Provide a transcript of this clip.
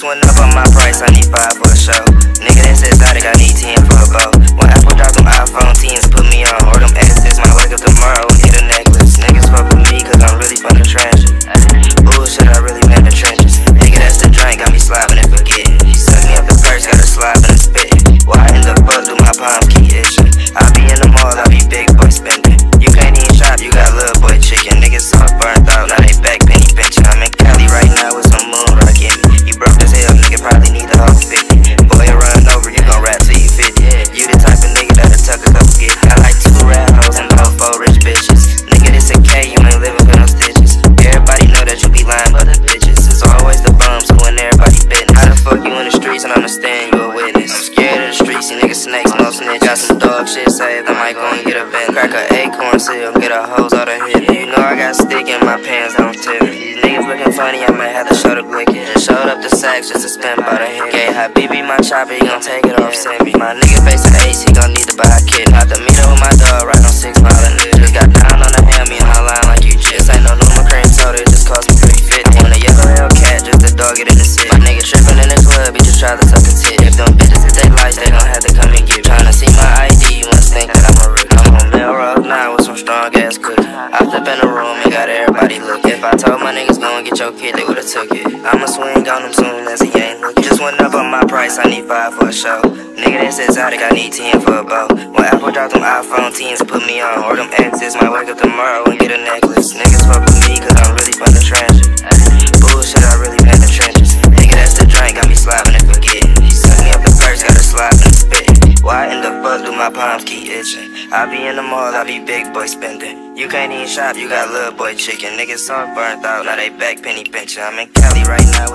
just went up on my price, I need 5 for a show. Nigga, that's exotic, I need 10 for a bow. When Apple dropped them iPhone 10s, put me on. Or them exes, might wake up tomorrow and get a necklace. Niggas fuck with me, cause I'm really fucking tragic. Bullshit, I really went in the trenches. Nigga, that's the drink, got me slobbing and forgetting. He sucked me up the purse, got a slob and a spitting. Well, I end up buzzed with my palm key itching. I be in the mall, I be big boy spending. You can't even shop, you got little boy chicken. Niggas all burnt out, now they back penny bitchin'. I'm in Cali right now with some moon rock in me. You broke as hell, nigga, probably need the whole 50. Boy, you run over, you gon' rap till you 50. You the type of nigga that'll tuck a couple get. Got like 2 rap hoes and about 4 rich bitches. Nigga, this a K, you ain't living with no stitches. Everybody know that you be lying about the bitches. It's always the bums who in everybody's business. How the fuck you in the streets and I'm a stand you a witness? I'm scared of the streets, you niggas snakes, no snitch. Got some dog shit saved, I might go and get a bend. Crack a acorn seal, get a hose out of here. You know I got stick in my pants, I don't tip. Niggas looking funny, I might have to show the glick. Just showed up the sacks just to spend by the hand. Gay Habibi, my chopper, he gon' take it off, send me. My nigga facing Ace, he gon' need to buy a kid. Out the meter with my dog, right on 6 mile and it. Just got down on the hammy and I line like you just. Ain't no normal cream soda, it just cost me 350. I want a yellow Hellcat, just to dog it in the city. My nigga trippin' in the club, he just try to tuck a tit. If them bitches is they lights, they gon' have to come and get. Tryna see my ID, you wanna think that I'm a rip. I'm on Melrose now with some strong ass cookies. I flip in the room and got everybody looking. If I told my niggas gon' get your kid, they would've took it. I'ma swing on him soon as he ain't looking. Just went up on my price, I need 5 for a show. Nigga, that's exotic, I need 10 for a bow. When Apple dropped them iPhone 10s, put me on. Or them exes, might wake up tomorrow and get a necklace. Niggas fuck with me, cause I'm really fucking tragic. Bullshit, I really been in the trenches. Nigga, that's the drink, got me slobbing and forgetting. He sucked me up the purse, got a slob and spitting. Why I end up buzzed with my palms keep itching. I be in the mall, I be big boy spending. You can't even shop, you got little boy chicken. Niggas all burnt out, now they back penny pinching. I'm in Cali right now.